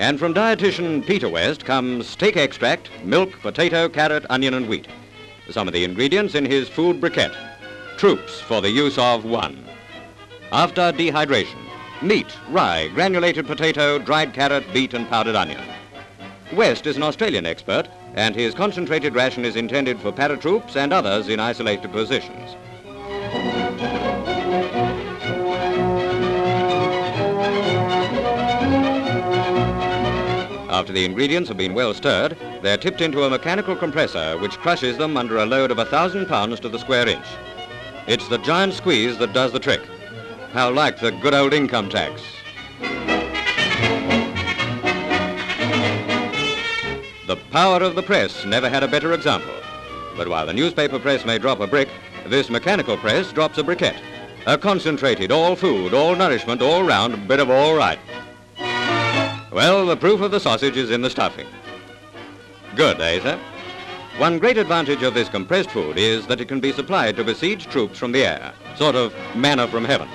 And from dietitian Peter West comes steak extract, milk, potato, carrot, onion and wheat. Some of the ingredients in his food briquette. Troops for the use of one. After dehydration, meat, rye, granulated potato, dried carrot, beet and powdered onion. West is an Australian expert and his concentrated ration is intended for paratroops and others in isolated positions. After the ingredients have been well stirred, they're tipped into a mechanical compressor which crushes them under a load of 1,000 pounds to the square inch. It's the giant squeeze that does the trick. How like the good old income tax. The power of the press never had a better example. But while the newspaper press may drop a brick, this mechanical press drops a briquette. A concentrated, all food, all nourishment, all round, bit of all right. Well, the proof of the sausage is in the stuffing. Good, eh, sir? One great advantage of this compressed food is that it can be supplied to besieged troops from the air, sort of manna from heaven.